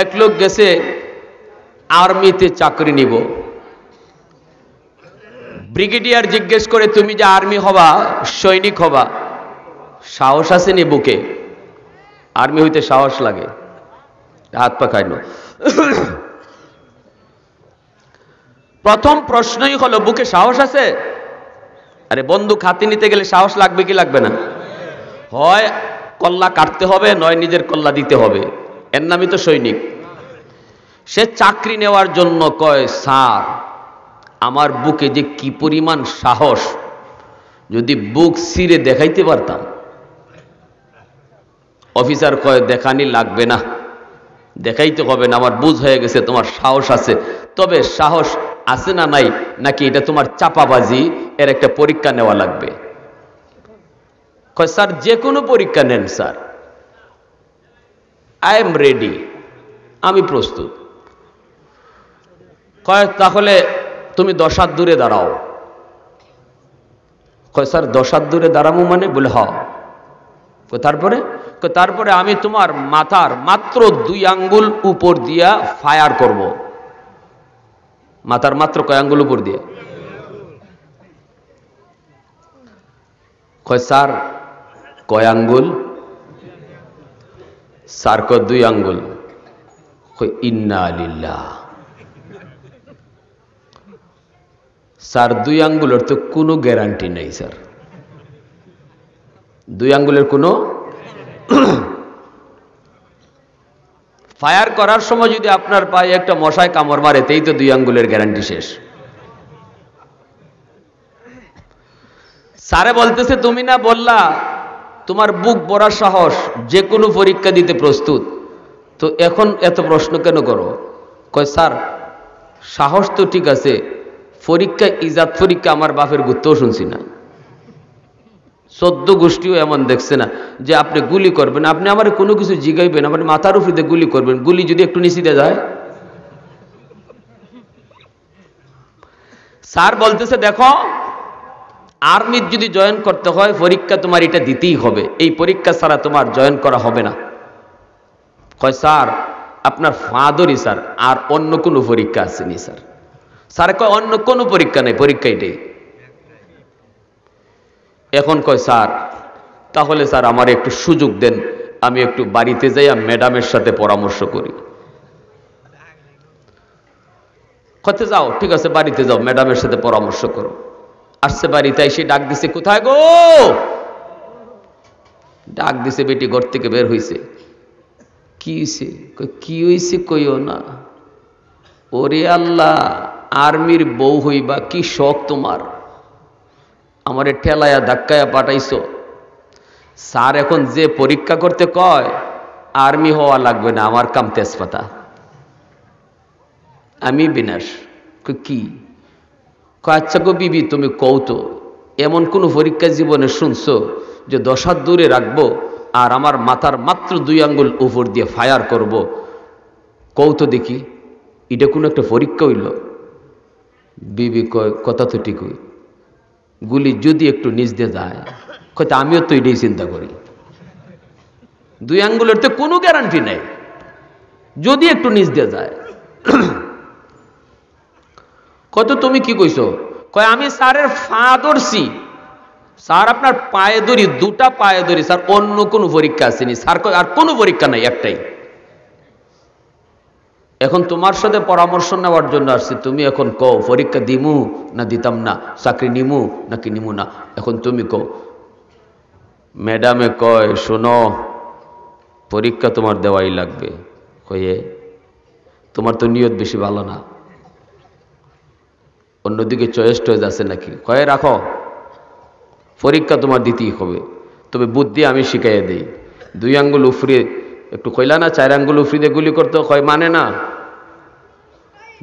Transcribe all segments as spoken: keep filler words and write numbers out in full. एक लोक गेছে आर्मीते चाकरी निब ब्रिगेडियर जिज्ञेस करे तुमी जे आर्मी हबा सैनिक हबा साहस आसेनि बुके आर्मी हইতে साहस लागे हाथ पा काटलो प्रथम प्रश्नই হলো বুকে সাহস আছে अरे बंदूक हाथे নিতে গেলে সাহস লাগবে কি লাগবে না হয় কল্লা কাটতে হবে নয় নিজের কল্লা দিতে হবে এর নামই তো সৈনিক সে চাকরি নেওয়ার জন্য কয় স্যার আমার বুকে যে কি পরিমাণ সাহস যদি বুক ছিঁড়ে দেখাইতে পারতাম অফিসার কয় দেখানি লাগবে না দেখাইতে হবে না আমার বুঝ হয়ে গেছে তোমার সাহস আছে তবে সাহস আছে না নাই নাকি এটা তোমার চাপাবাজি এর একটা পরীক্ষা নেওয়া লাগবে কয় স্যার যে কোনো পরীক্ষা নেন স্যার I am ready आमी प्रस्तुत कय ताहले तुमी दश हाथ दूरे दाड़ाओ कय सर दश हाथ दूरे दाड़ाबो माने बोले हां कय तारपरे कय तारपरे आमी तुम्हार माथार मात्र दुई आंगुल ऊपर दिया फायर करब माथार मात्र कय आंगुल ऊपर दिया कय सर कय आंगुल सार को दुई आंगुल इन्ना लिल्लाह सार दुई आंगुल तो कोनो ग्यारंटी नहीं सर दुई आंगुल कोनो फायर करार समय यदि आपनार पाए एक मशाय कामड़ मारे तेई तो दुई आंगुलेर ग्यारंटी शेष सारे बोलते से तुमी ना बोलला তোমার বুক বড় সাহস যে কোনো পরীক্ষা দিতে প্রস্তুত তো এখন এত প্রশ্ন কেন করো কয় স্যার সাহস তো ঠিক আছে পরীক্ষা ইজাত পরীক্ষা আমার বাপের গুত্তও শুনছি না চোদ্দ গোষ্ঠীও এমন দেখছে না যে আপনি গুলি করবেন আপনি আমারে কোনো কিছু জিগাইবেন আমার মাথার উপর দিয়ে গুলি করবেন গুলি যদি একটু নিচে যায় স্যার বলতেছে দেখো आर्मी यदि जयन करते हैं परीक्षा तुम्हारे ये दीते ही परीक्षा छाड़ा तुम्हार जयन करा होबे ना कय सर आपनार फादरी सर और अन्य कोनो परीक्षा आसेनी सर सर कय अन्य कोनो परीक्षा नहीं परीक्षा एटाई एखन कय सर ताहले सर आमारे एकटु सुयोग देन आमी एकटु बाड़ीते जाइया मैडामेर साथे परामर्श करी कते जाओ ठीक आछे बाड़ीते जाओ मैडामेर साथे परामर्श करो आसते बाड़ीते एसे डाक दिसे कोथाय गो डाक दिसे बेटी घर थेके बेर हइसे कि हइसे कय कि हइसे कइयो ना ओरे आल्लाह आर्मीर बউ হইবা कि शौक तुम्हार आमारे ठेलाया धक्काया पाठाइছো স্যার এখন যে পরীক্ষা করতে কয় आर्मी হওয়া লাগবে না আমার কাম তেজপাতা আমি বিনাশ কই কি अच्छा गो बीबी तुम कौ तो एमन कोनो परीक्षा जीवने सुनছো जो दश हाथ दूरे राखबो और आमार माथार मात्र दुई आंगुल ऊपर दिए फायर करब कौ तो देखी इटा कोनो एकटा परीक्षा हईल बीबी कय कथा तो ठीक हई गुली जदि एकटु निच दिए जाय कत आमिओ तो एटाई चिंता करी दुई आंगुलेर तो कोनो ग्यारंटी नहीं जदि एकटु निच दिए जाय কত তুমি কি কইছো কয় আমি স্যারের ফা ধরছি স্যার আপনার পায়ে ধরি দুটো পায়ে ধরি স্যার অন্য কোনো পরীক্ষা আসেনি স্যার কয় আর কোনো পরীক্ষা নাই একটাই এখন তোমার সাথে পরামর্শ নেওয়ার জন্য আসছি তুমি এখন কও পরীক্ষা দিমু না দিতাম না চাকরি নিমু নাকি নিমু না এখন তুমি কও ম্যাডামে কয় শোনো পরীক্ষা তোমার দেওয়াই লাগবে কয়ে তোমার তো নিয়ত বেশি ভালো না অন্যদিকে চয়েস টয়েস আছে নাকি কয় রাখো পরীক্ষা তোমার দিতেই হবে তবে বুদ্ধি আমি শিখাইয়া দেই দুই আঙ্গুল উফরে একটু কইলা না চার আঙ্গুল উফরে গুলি করতে কয় মানে না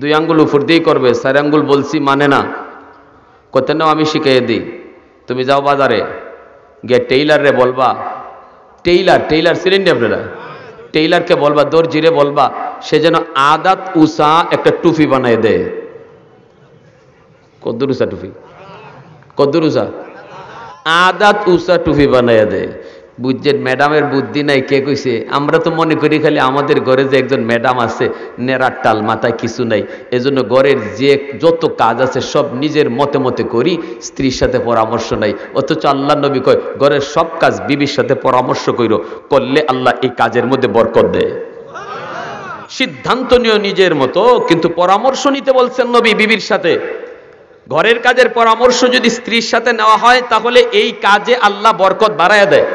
দুই আঙ্গুল উফর দিয়ে করবে চার আঙ্গুল বলছি মানে না কত নাও আমি শিখাইয়া দেই তুমি যাও বাজারে গিয়ে টেইলারে বলবা টেইলার টেইলার সিলিন্ডার আপনারা টেইলারকে বলবা দর্জিরে বলবা সে যেন আদাত উসা একটা টুপি বানায় দেয় कद्दूसा टुफी कद्दूसा आदात उसा टुफी बनाया दे बुझेन मैडमेर बुद्धि नाई के कइसे आमरा तो मने करी खाली आमादेर घरे जे एकजन मैडम आछे नेरा टाल माथाय किछु नाई एजोन्नो घरेर जे जत काज आछे सब निजेर मते मते करी स्त्रीर साथे परामर्श नाई अथच आल्लाहर नबी कय घरेर सब काज बीबिर साथे परामर्श करो करले आल्लाह एई काजेर मध्ये बरकत देय। सिद्धांत नियो निजेर मतो किन्तु परामर्श निते बोलछेन नबी बीबिर साथे घरेर काजेर परामर्श यदि स्त्रीर साथे नेওয়া হয় তাহলে এই কাজে আল্লাহ বরকত বাড়ায়া দেয়।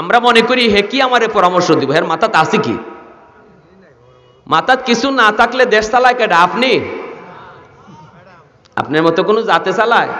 আমরা মনে করি হে কি আমারে পরামর্শ দিব এর মাথাত আছে কি মাথাত কিছু না থাকলে দেশ চালায় কেডা আপনি আপনার মতো কোন জাতে চালায়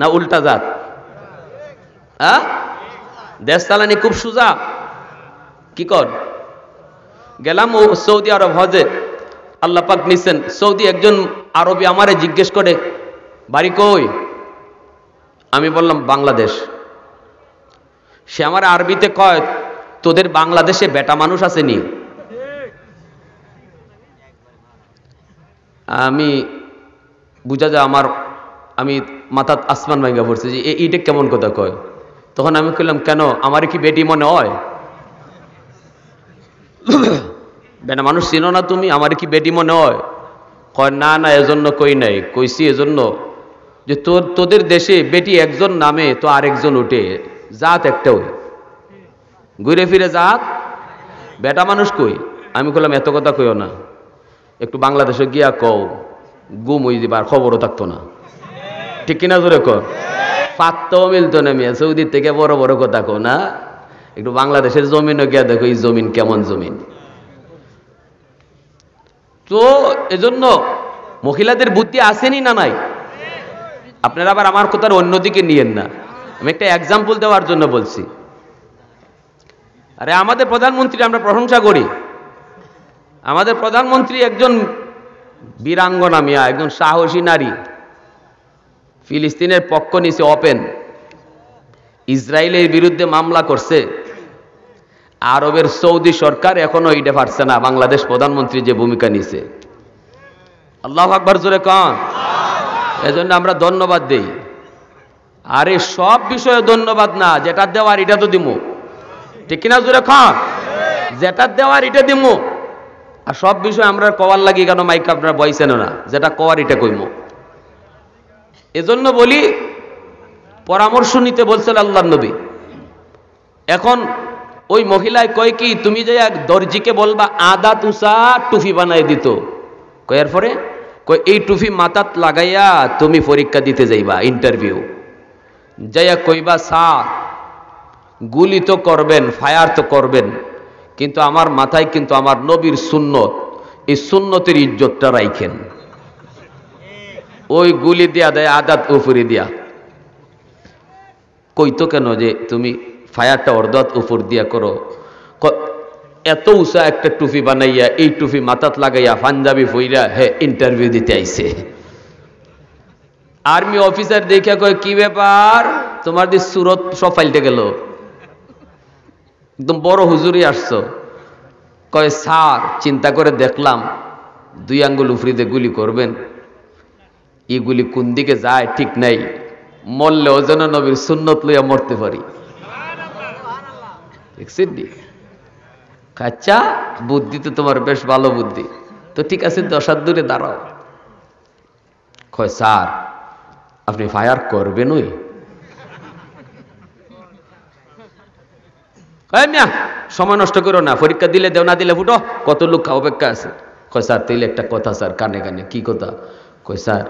না উল্টা জাত হ্যাঁ দেশ চালানি খুব সোজা কি কর গেলাম সৌদি আরব হজে আল্লাহ পাক নিছেন সৌদি একজন আরবী আমারে জিজ্ঞেস করে বাড়ি কই আমি বললাম বাংলাদেশ সে আমার আরবিতে কয় তোদের বাংলাদেশে বেটা মানুষ আছে নি আমি বুঝা যায় আমার আমি মাথা আসমান ভাঙা পড়ছে যে এইটা কেমন কথা কয় তখন আমি কইলাম কেন আমার কি বেটি মনে হয় বেটা মানুষ চিনো না তুমি আমার কি বেটি মনে হয় কয় না না এজন্য কই নাই কইছি এজন্য যে তোর তোদের দেশে বেটি একজন নামে তো আরেকজন উঠে जात एक घुरे फिर जात बेटा मानुष कई हमें कलम एत कथा कहो ना एक बांग्लादेश गिया कौ गुम हो जाए खबरों थकतो ना ठीक किना जोरे कौ फात्ताओ मिलतो ना मिया सऊदी थेके बड़ो बड़ो कथा कौ ना एक बांग्लादेशेर जमीन गिया देखो ई जमीन केमन जमीन तो एजोन्नो महिलादेर बुद्धि आसेनी ना नाई आपनारा आबार आमार कथार अन्यदिके नियेन ना আমি একটা एग्जाम्पल দেওয়ার জন্য বলছি। আরে আমাদের প্রধানমন্ত্রী আমরা প্রশংসা করি আমাদের প্রধানমন্ত্রী একজন বীরাঙ্গনা মিয়া একজন সাহসী নারী ফিলিস্তিনের পক্ষ নিছে ওপেন ইসরায়েলের বিরুদ্ধে মামলা করছে আরবের সৌদি সরকার এখনো এটা পারছে না বাংলাদেশ প্রধানমন্ত্রী যে ভূমিকা নিছে আল্লাহু আকবার জোরে কান এজন্য আমরা ধন্যবাদ দেই आरे सब विषय धन्यवाद ना जेटा देवार इटा तो दिमो ठीक ना जोरे खान जेटा देवार इटा दिमो और सब विषय आमरा कवार लागी केन माइक आपनारा बइसेन ना जेटा कवार इटा कइमो एजोन्नो बोली परामर्श निते बोलछेन आल्लाहर नबी एखन ओई महिलाय कय कि तुमी जे एक दर्जिके बोलबा आदा तुसा टुपी बनाय दितो कयार परे कय एई टुपी माथात लागाइया तुमी परीक्षा दिते जाइबा इंटरव्यू जया कईबा सार गुली तो करबेन फायर तो करबेन किन्तु आमार माथाय किन्तु आमार नबीर सुन्नत ए सुन्नतेर इज्जतटा राखेन ओई गुली दिया दे आदात उपुरे दिया कइतो केन जे तुमी फायरटा अर्धात उपुर दिया करो एत उचा एकटा टुपी बनाइया एई टुपी माथात लागाइया पांजाबी पइरा हे इंटरव्यू दिते आइछे आर्मी ऑफिसर देखा कोई की बेपार तुम्हार दिस सूरत सब फाइलटे गेलो एकदम बड़ो हुजूरी आसो कय सार चिंता करे देखलाम दुई आंगुल उफरिते गुली करबेन ई गुली कोन दिके जाय ठीक नाई मरलेओ जेन नबीर सुन्नत लइया मरते पारी एक्सिडी काचा बुद्धि तो तुम्हार बेश भालो बुद्धि तो ठीक आछे दश हात दूरे दाड़ाओ कय सार अपनी फायर करबे नई मिया समय नष्ट करो ना परीक्षा दिले देव ना दिले फुटो कत लोक अपेक्षा आछे कय सार तेल एक कथा सार काने काने की कथा कय सार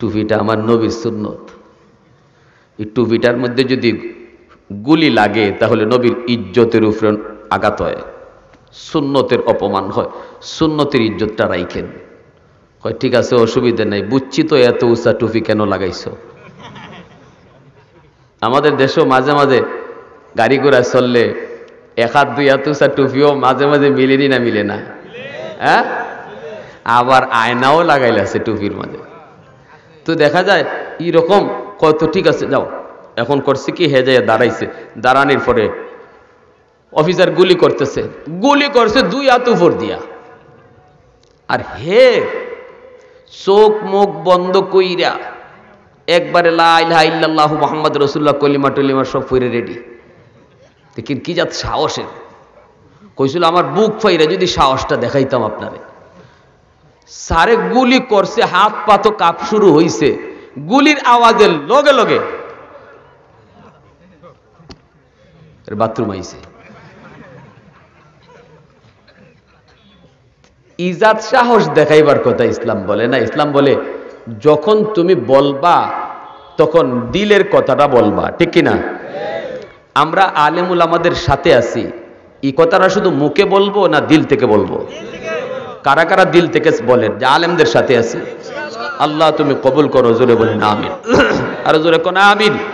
टुपिटा आमार नबीर सुन्नत ई टुपिटार मध्ये यदि गुली लागे ताहले नबीर इज्जतेर उपरे आघात हय सुन्नतेर अपमान हय सुन्नतेर इज्जतटा राखेन कय ठीक आछे असुविधा नहीं बुझछि तो एत उचा टुपी केन लागाइछो आमादेर देशे माझे माझे गाड़ी घोड़ा चलले एक हाथ दुई हाथ उचा टुपिओ माझे माझे मिलेनि ना मिले ना हाँ आबार आयनाओ लागाइले आछे टुपिर माझे तो देखा जाय ई रकम कत ठीक आछे जाओ एखन करछे कि हे जाय दाड़ाइछे दाड़ानोर परे अफिसार गुली करतेछे गुली करछे दुई हाथ उपर दिया आर हे चोख मुख बंद कईरा एक बारे ला इलाहा इल्लल्लाह मुहम्मद रसूलुल्लाह कलिमा टलिमा सब फुरे रेडी देखिन कि जात साहसेर कइছিল आमार बुक फैरा यदि साहसटा देखाइताम आपनारे सारे गुली करछे हाथ पा तो काप शुरू हइছে गुलिर आवाजे लगे लगे बाथरूम आइছে इजात साहस देखाइबार कथा इस्लाम बोले ना इस्लाम बोले যখন তুমি বলবা তখন দিলের কথাটা বলবা ঠিক কি না আমরা আলেম উলামাদের সাথে আছি এই কথাটা শুধু মুখে বলবো না দিল থেকে বলবো কারা কারা দিল থেকে বলেন যে আলেমদের সাথে আছি ইনশাআল্লাহ আল্লাহ তুমি কবুল করো জোরে বলেন আমিন আর জোরে কোন আমিন।